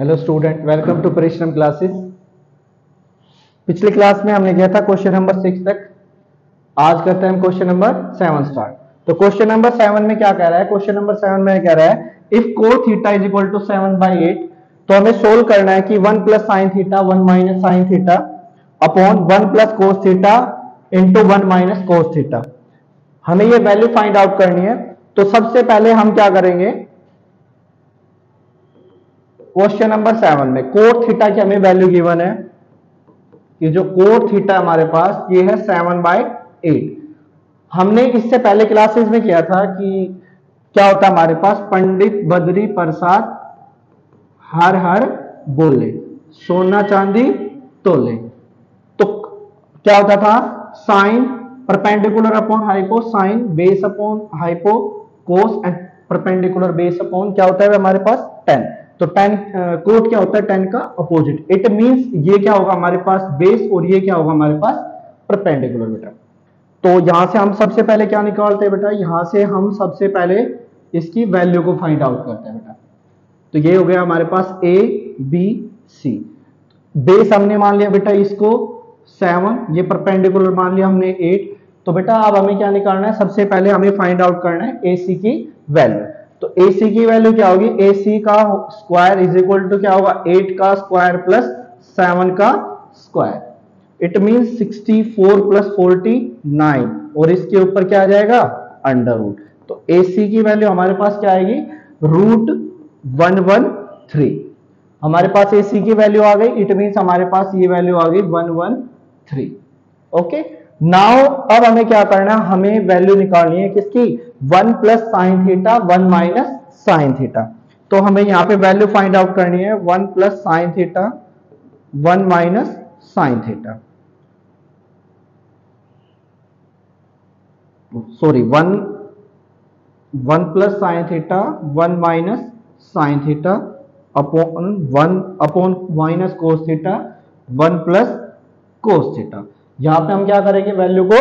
Hello student, welcome to Parishram classes. पिछले class में हमने किया था क्वेश्चन नंबर 6 तक। आज करते हैं क्वेश्चन नंबर 7 स्टार्ट। तो क्वेश्चन नंबर 7 में क्या कह रहा है? क्वेश्चन नंबर 7 में कह रहा है if cot theta is equal to 7/8, तो हमें सोल्व करना है कि 1 plus sine theta 1 minus sine theta upon 1 plus cos theta into 1 minus cos theta. हमें ये वैल्यू फाइंड आउट करनी है। तो सबसे पहले हम क्या करेंगे, क्वेश्चन नंबर 7 में कोट थीटा की हमें वैल्यू गिवन है कि जो कोट थीटा हमारे पास ये है 7/8। हमने इससे पहले क्लासेस में किया था कि क्या होता है हमारे पास, पंडित बद्री प्रसाद हर हर बोले, सोना चांदी तोले। तो क्या होता था, sine perpendicular upon hypo, sine base upon hypo, cos and perpendicular base upon क्या होता है हमारे पास 10। तो 10 कोट क्या होता है 10 का अपोजिट। इट मींस ये क्या होगा हमारे पास बेस और ये क्या होगा हमारे पास परपेंडिकुलर बेटा। तो यहां से हम सबसे पहले क्या निकालते हैं बेटा, यहां से हम सबसे पहले इसकी वैल्यू को फाइंड आउट करते हैं बेटा। तो ये हो गया हमारे पास ए बी सी। बेस हमने मान लिया बेटा इसको 7, ये परपेंडिकुलर मान लिया हमने 8। तो बेटा अब हमें क्या निकालना है, सबसे पहले हमें फाइंड आउट करना है ए सी की वैल्यू। तो AC की वैल्यू क्या होगी, AC का स्क्वायर इज इक्वल टू क्या होगा 8 का स्क्वायर प्लस 7 का स्क्वायर। इट मींस 64 प्लस 49 और इसके ऊपर क्या आ जाएगा अंडर रूट। तो AC की वैल्यू हमारे पास क्या आएगी √113। हमारे पास AC की वैल्यू आ गई। इट मींस हमारे पास ये वैल्यू आ गई 113। ओके, नाउ अब हमें क्या करना है, हमें वैल्यू निकालनी है किसकी, 1 plus sine theta 1 minus sine theta. तो हमें यहाँ पे वैल्यू फाइंड आउट करनी है 1 plus sine theta 1 minus sine theta, sorry 1 plus sine theta 1 minus sine theta upon 1 upon minus cos theta 1 plus cos theta. यहाँ पे हम क्या करेंगे, वैल्यू को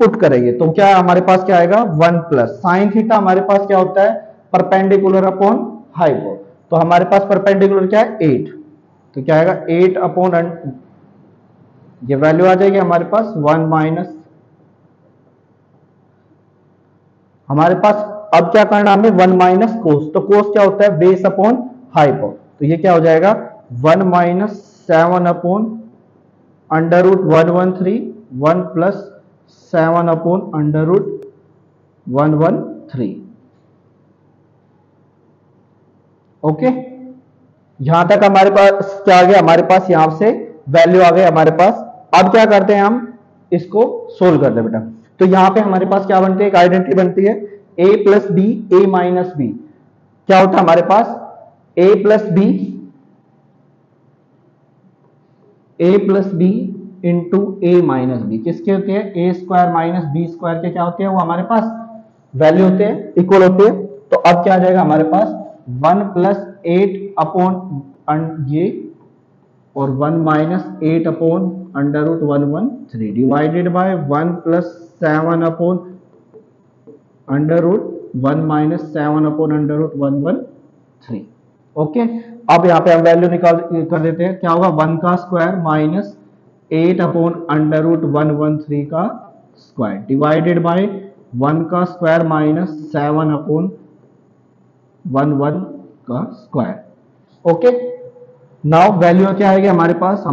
पुट करेंगे। तो क्या हमारे पास क्या आएगा 1 प्लस साइन थीटा। हमारे पास क्या होता है परपेंडिकुलर अपॉन हाइपो। तो हमारे पास परपेंडिकुलर क्या है 8। तो क्या आएगा 8 अपॉन ये वैल्यू आ जाएगी हमारे पास 1 माइनस। हमारे पास अब क्या करना हमें 1 माइनस कोस। तो कोस क्या होता है बेस अपॉन हाइपो। तो ये क्या हो जाएगा 1 minus 7 upon under root 113 1 plus 7 upon under root 113। Okay, यहां तक हमारे पास क्या आ गया, हमारे पास यहां से वैल्यू आ गई हमारे पास। अब क्या करते हैं हम इसको सोल्व करते हैं बेटा। तो यहां पे हमारे पास क्या बनती है, एक आइडेंटिटी बनती है a plus B A minus B. क्या होता है हमारे पास a plus B into A minus B. किसके होते हैं, A square minus B square के क्या होते हैं वो हमारे पास वैल्यू होते हैं, इक्वल होते हैं। तो अब क्या आ जाएगा हमारे पास 1 प्लस 8 अपॉन ये और 1 minus 8 upon under root 113 divided by 1 plus 7 upon under root 1 minus 7 upon under root 113। Okay, अब यहाँ पे हम वैल्यू निकाल कर देते हैं। क्या होगा 1 का square minus 8 upon under root 113 का स्क्वायर डिवाइडेड बाय 1 का स्क्वायर माइनस 7 अपॉन 11 का स्क्वायर। ओके, नाउ वैल्यू क्या आएगी हमारे पास,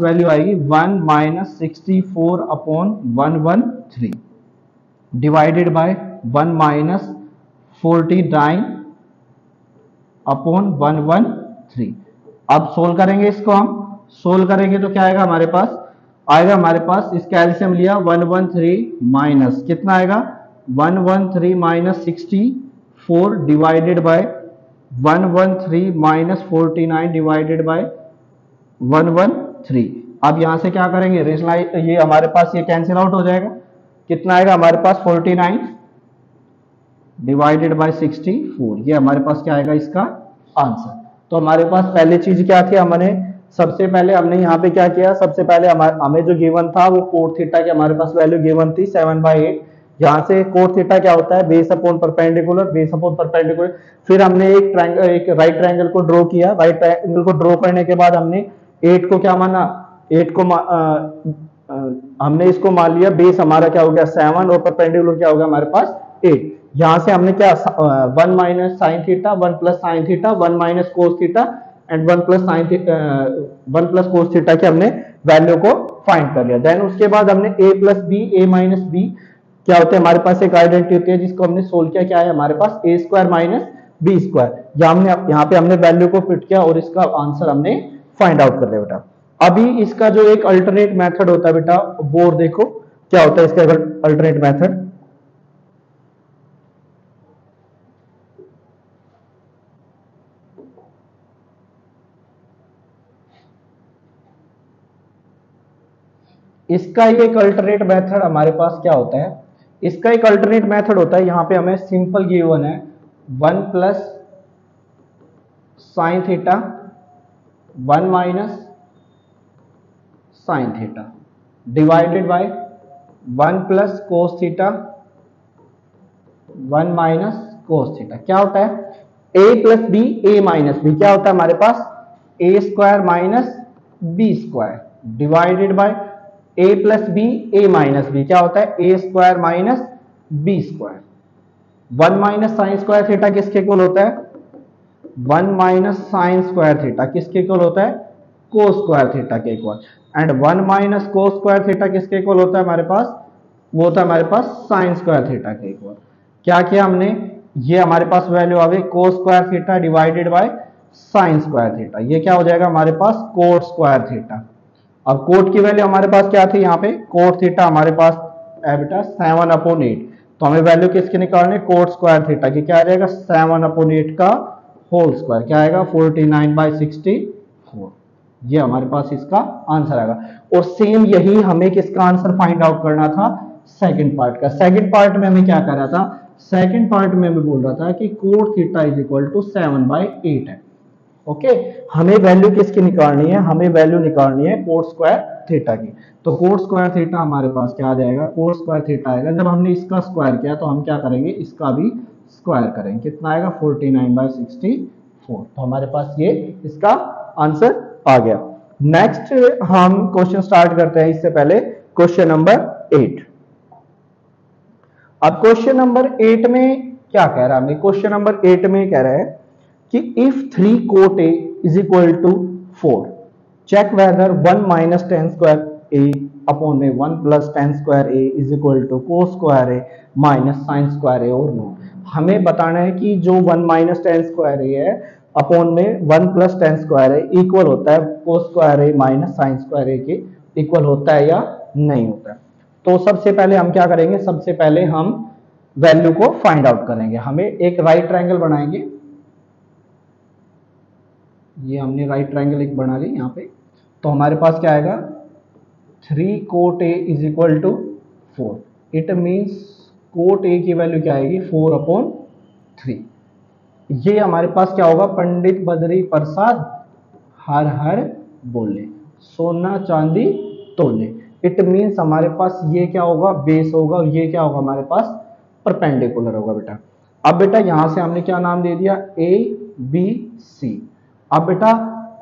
वैल्यू आएगी 1 minus 64 upon 113 divided by 1 minus 49 upon 113। अब सोल्व करेंगे इसको, हम सोल्व करेंगे तो क्या आएगा हमारे पास, इसका एलसीएम लिया 113 माइनस कितना आएगा 113 minus 64 divided by 113 minus 49 divided by 113। अब यहाँ से क्या करेंगे ये हमारे पास ये कैंसिल आउट हो जाएगा। कितना आएगा हमारे पास 49 डिवाइडेड बाय 64। ये हमारे पास क्या आएगा इसका आंसर। तो हमारे पास पहली चीज क्या थी, हमने यहाँ पे क्या किया, सबसे पहले हमें जो गिवन था वो कोट थीटा के हमारे पास वैल्यू गिवन थी 7/8। यहाँ से कोट थीटा क्या होता है, base upon perpendicular, base upon perpendicular. फिर हमने एक राइट ट्रायंगल को ड्रॉ किया, राइट ट्रायंगल को ड्रॉ करने के बाद हमने 8 को क्या माना, 8 को हमने इसको मान लिया बेस, हमारा क्या हो गया 7 और परपेंडिकुलर क्या होगा हमारे पास 8। यहाँ से हमने क्या 1 minus sine theta, 1 plus sine theta, 1 minus cos theta and 1 plus sine theta, 1 plus cos theta के हमने वैल्यू को फाइंड कर लिया। देन उसके बाद हमने a plus B, A minus B क्या होते हैं हमारे पास एक आइडेंटिटी होती है जिसको हमने सोल्व किया, क्या है हमारे पास A square minus B square. यहाँ पे हमने वैल्यू को फिट किया और इसका आंसर हमने फाइंड आउट कर लिया बेटा। अभी इसका जो एक अल्टरनेट मेथड होता है बेटा वो देखो क्या होता है इसका अल्टरनेट मेथड। इसका एक अल्टरनेट मेथड हमारे पास क्या होता है, इसका एक अल्टरनेट मेथड होता है, यहाँ पे हमें सिंपल गिवन है 1 plus sine theta, 1 minus sine theta divided by 1 plus cos theta, 1 minus cos theta. क्या होता है a plus B, A minus B क्या होता है हमारे पास a square minus B square divided by a plus B, A minus B क्या होता है a square minus B square. 1 minus sine square theta किसके इक्वल होता है, 1 माइनस साइन स्क्वायर थीटा किसके इक्वल होता है, कोस स्क्वायर थीटा के equal. And 1 minus cos square theta किसके इक्वल होता है हमारे पास, वो होता है हमारे पास साइन स्क्वायर थीटा के इक्वल। क्या किया हमने, ये हमारे पास वैल्यू आ गई cos square theta divided by sine square theta, ये क्या हो जाएगा हमारे पास कोट स्क्वायर थीटा। अब कोट की वैल्यू हमारे पास क्या थी, यहाँ पे कोट थीटा हमारे पास है बेटा 7/8, तो हमें वैल्यू किसके निकालने, कोट स्क्वायर थीटा की। क्या आ जाएगा 7/8 का होल स्क्वायर, क्या आएगा 49/64, ये हमारे पास इसका आंसर आएगा। और सेम यही हमें किसका आंसर फाइंड आउट करना था, सेकंड पार्ट का। सेकंड पार्ट में हमें क्या कर रहा था, सेकंड पार्ट में मैं बोल रहा था कि cot theta is equal to 7/8 है। ओके, हमें वैल्यू किसकी निकालनी है, हमें वैल्यू निकालनी है कोट स्क्वायर थीटा की। तो कोट स्क्वायर थीटा हमारे पास क्या आ जाएगा, कोट स्क्वायर थीटा आएगा। जब हमने इसका स्क्वायर किया तो हम क्या करेंगे, इसका भी स्क्वायर करेंगे, कितना आएगा 49/64। तो हमारे पास ये इसका आंसर आ गया। नेक्स्ट हम क्वेश्चन स्टार्ट करते हैं, इससे पहले क्वेश्चन नंबर 8। अब क्वेश्चन नंबर 8 में क्या कह रहा है हमें, क्वेश्चन नंबर 8 में कह रहा है कि if 3 cot A is equal to 4 check whether 1 minus tan square A upon में 1 plus tan square A is equal to cos square A minus sine square A और नो। हमें बताना है कि जो 1 माइनस टेन स्क्वायर ए है upon में 1 plus tan square है इक्वल होता है cos square A minus sine square A के इक्वल होता है या नहीं होता है। तो सबसे पहले हम क्या करेंगे, सबसे पहले हम वैल्यू को फाइंड आउट करेंगे। हमें एक राइट ट्रायंगल बनाएंगे, ये हमने राइट ट्रायंगल एक बना ली यहाँ पे। तो हमारे पास क्या आएगा 3 cot A is equal to 4, it means cot A की वैल्यू क्या आएगी 4/3। ये हमारे पास क्या होगा, पंडित बद्री प्रसाद हर हर बोले सोना चांदी तोले। इट मीन्स हमारे पास ये क्या होगा बेस होगा और ये क्या होगा हमारे पास परपेंडिकुलर होगा बेटा। अब बेटा यहाँ से हमने क्या नाम दे दिया ए बी सी। अब बेटा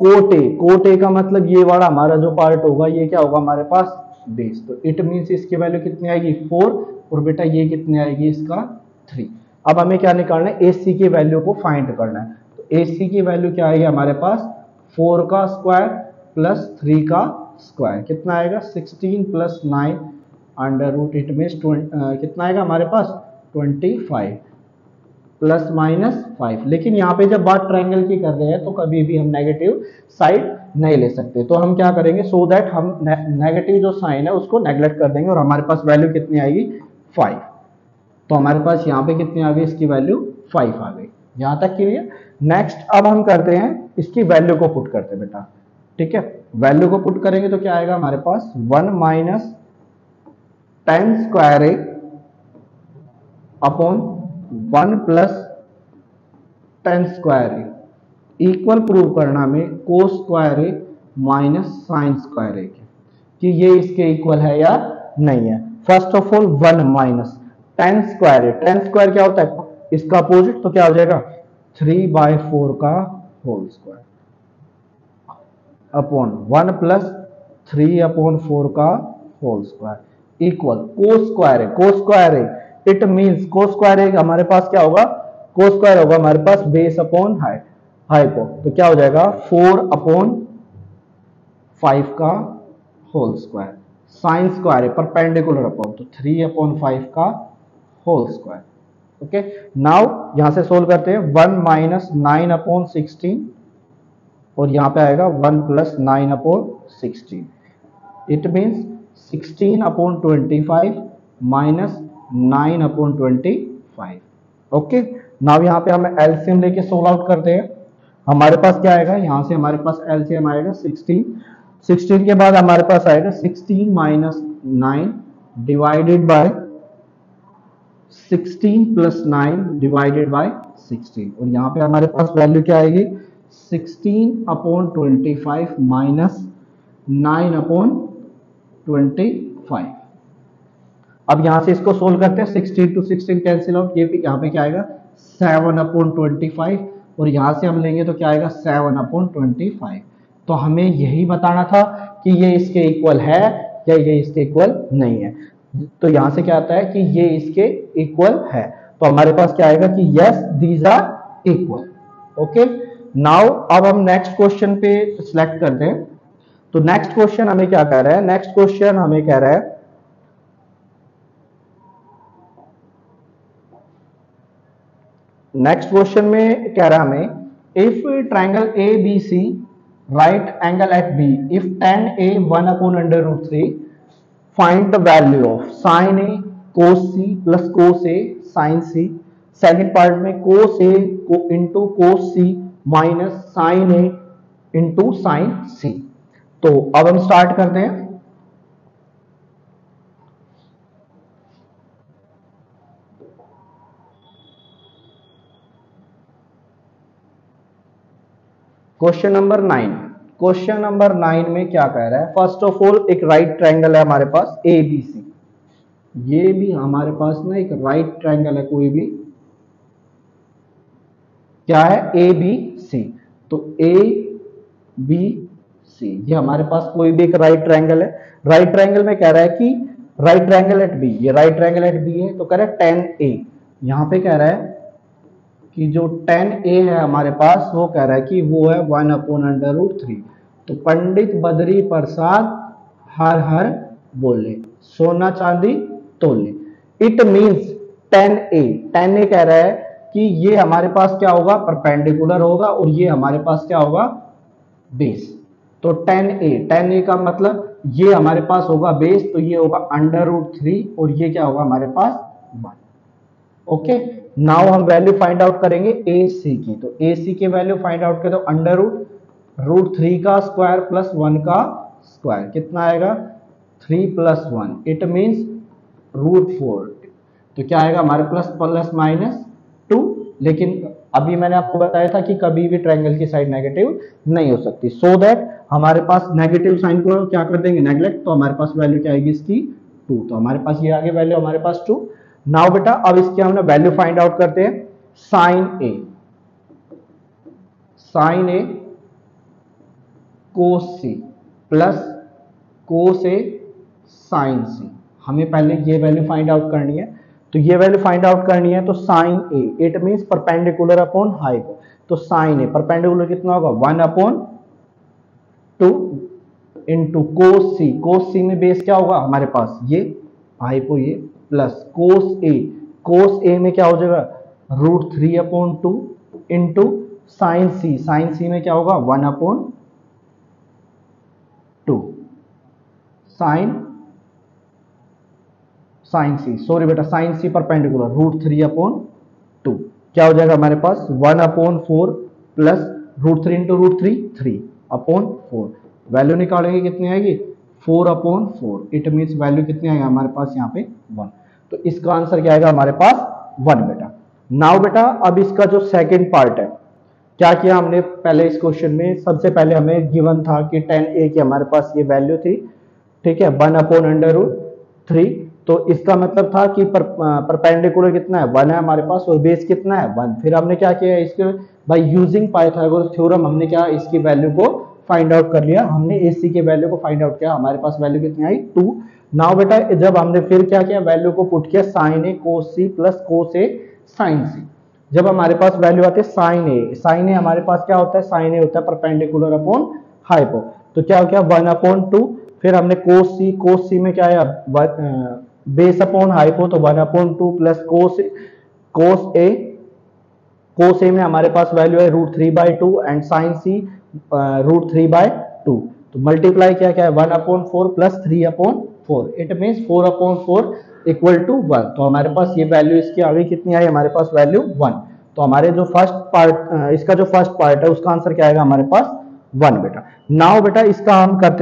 कोट ए का मतलब ये वाला हमारा जो पार्ट होगा ये क्या होगा हमारे पास बेस। तो इट मीन्स इसकी वैल्यू कितनी आएगी 4 और बेटा ये कितनी आएगी इसका 3। अब हमें क्या निकालना है, AC की वैल्यू को फाइंड करना है। तो AC की वैल्यू क्या आएगी हमारे पास 4 का स्क्वायर प्लस 3 का स्क्वायर, कितना आएगा 16 plus 9 under root, it means कितना आएगा हमारे पास 25 प्लस माइनस 5। लेकिन यहाँ पे जब बात ट्रायंगल की कर रहे हैं तो कभी भी हम नेगेटिव साइड नहीं ले सकते, तो हम क्या करेंगे सो दैट हम नेगेटिव जो साइन है उसको नेग्लेक्ट कर देंगे और हमारे पास वैल्यू कितनी आएगी 5। तो हमारे पास यहाँ पे कितनी आ गई, इसकी वैल्यू 5 आ गई। यहाँ तक क्लियर। नेक्स्ट अब हम करते हैं इसकी वैल्यू को पुट करते हैं बेटा, ठीक है। वैल्यू को पुट करेंगे तो क्या आएगा हमारे पास 1 minus tan square A upon 1 plus tan square A equal prove करना में cos square A minus sine square A कि ये इसके इक्वल है या नहीं है। First of all 1 minus tan square है, टेन स्क्वायर क्या होता है इसका अपोजिट, तो क्या हो जाएगा 3/4 का होल स्क्वायर अपॉन 1 + 3/4 का whole square equal cos square है, कोस स्क्वायर है। इट मींस कोस स्क्वायर है हमारे पास क्या होगा, कोस स्क्वायर होगा हमारे पास बेस अपॉन हाइट, हाइपो, तो क्या हो जाएगा 4/5 का होल स्क्वायर। साइन स्क्वायर है परपेंडिकुलर अपॉन, तो 3/5 का होल स्क्वायर। ओके नाउ यहां से सोल्व करते हैं 1 - 9/16 और यहां पे आएगा 1 + 9/16। It means 16/25 - 9/25। ओके नाउ यहाँ पे हम एलसीएम लेके सोल्व आउट करते हैं, हमारे पास क्या आएगा, यहाँ से हमारे पास एलसीएम आएगा 16 के बाद हमारे पास आएगा 16 - 9 / 16 + 9 / 16 और यहाँ पे हमारे पास वैल्यू क्या आएगी 16/25 - 9/25। अब यहाँ से इसको सोल्व करते हैं, 16 से 16 कैंसिल आउट, ये भी यहाँ पे क्या आएगा 7/25 और यहाँ से हम लेंगे तो क्या आएगा 7/25। तो हमें यही बताना था कि ये इसके इक्वल है या ये इसके इक्वल नहीं है, तो यहाँ से क्या आता है कि ये इसके इक्वल है, तो हमारे पास क्या आएगा कि yes these are equal. Okay now अब हम नेक्स्ट क्वेश्चन पे सिलेक्ट करते हैं, तो नेक्स्ट क्वेश्चन हमें क्या कह रहा है, नेक्स्ट क्वेश्चन हमें कह रहा है नेक्स्ट क्वेश्चन में कह रहा है हमें if triangle ABC right angle at B if tan A 1/√3 find the value of sin A cos C plus cos A sin C। Second part में cos A को into cos C minus sin A into sin C। तो अब हम start करते हैं, question number 9, question number 9 में क्या कह रहा है, फर्स्ट ऑफ ऑल एक राइट ट्रायंगल है हमारे पास ABC, ये भी हमारे पास ना एक राइट ट्रायंगल है कोई भी, क्या है ABC, तो ABC ये हमारे पास कोई भी एक राइट ट्रायंगल है। राइट ट्रायंगल में कह रहा है कि राइट ट्रायंगल एट B, ये राइट ट्रायंगल एट B है, तो कह रहा है tan A, यहाँ पे कह रहा है कि जो tan A है हमारे पास वो कह रहा है कि वो है 1/√3। तो पंडित बद्री प्रसाद हर हर बोले, सोना चांदी तोले। इट मींस tan A कह रहा है कि ये हमारे पास क्या होगा परपेंडिकुलर होगा और ये हमारे पास क्या होगा बेस। तो tan A का मतलब ये हमारे पास होगा बेस, तो ये होगा √3 और ये क्या होगा हमारे पास 1। ओके नाउ हम वैल्यू फाइंड आउट करेंगे AC की, तो AC के वैल्यू फाइंड आउट करें तो √3 का स्क्वायर प्लस 1 का स्क्वायर कितना आएगा 3 + 1। इट मीन्स √4, तो क्या आएगा हमारे प्लस माइनस 2। लेकिन अभी मैंने आपको बताया था कि कभी भी ट्रायंगल की साइड नेगेटिव नहीं हो सकती, सो दैट हमारे पास नेगेटिव साइन को क्या कर देंगे नेगलेक्ट, तो हमारे पास वैल्यू क्या आएगी इसकी 2। तो हमारे पास ये आगे वैल्यू हमारे पास 2। नाउ बेटा अब इसकी हमने वैल्यू फाइंड आउट करते हैं, sin A cos C plus cos A sin C। हमें पहले ये वैल्यू फाइंड आउट करनी है, तो ये वैल्यू फाइंड आउट करनी है तो sin A, it means perpendicular upon hypo, तो sin A परपेंडिकुलर कितना होगा 1/2 इंटू cos C में बेस क्या होगा हमारे पास ये हाइपो ये प्लस cos A में क्या हो जाएगा √3/2 इंटू sin C में क्या होगा 1/2 sin C परपेंडिकुलर √3/2 क्या हो जाएगा हमारे पास 1/4 प्लस √3 इंटू √3 3/4। वैल्यू निकालेंगे कितनी आएगी 4/4। इट मीन्स वैल्यू कितनी आएगा हमारे पास यहाँ पे 1, तो इसका आंसर क्या आएगा हमारे पास 1 बेटा। नाउ बेटा अब इसका जो सेकंड पार्ट है क्या किया हमने पहले इस क्वेश्चन में, सबसे पहले हमें गिवन था कि tan A की हमारे पास ये वैल्यू थी, ठीक है 1/√3 तो इसका मतलब था कि परपेंडिकुलर कितना है, वन है हमारे पास, और बेस कितना है, वन। फिर हमने क्या किया इसके, बाय यूजिंग पाइथागोरस थ्योरम हमने क्या इसकी वैल्यू को फाइंड आउट कर लिया, हमने ए सी के वैल्यू को फाइंड आउट किया। हमारे पास वैल्यू कितनी आई, 2। नाउ बेटा जब हमने फिर क्या किया, वैल्यू को पुट किया sine A cos C plus cos A sine C. जब हमारे पास वैल्यू आती है साइन ए, साइन ए हमारे पास क्या होता है, साइन ए होता है परपेंडिकुलर अपॉन हाइपो, तो क्या हो गया 1/2। फिर हमने कोस सी, कोस सी में क्या आया बेस अपॉन हाइपो, तो 1/2 plus cos A, cos A में हमारे पास वैल्यू है √3/2 एंड साइन सी √3/2। तो मल्टीप्लाई क्या क्या है 1/4 plus 3/4, it means 4/4 equal to 1। तो हमारे पास ये वैल्यू इसकी अभी कितनी आई, हमारे पास वैल्यू 1। तो हमारे जो फर्स्ट पार्ट, इसका जो फर्स्ट पार्ट है उसका आंसर क्या आएगा हमारे पास 1 बेटा। नाउ बेटा इसका हम करते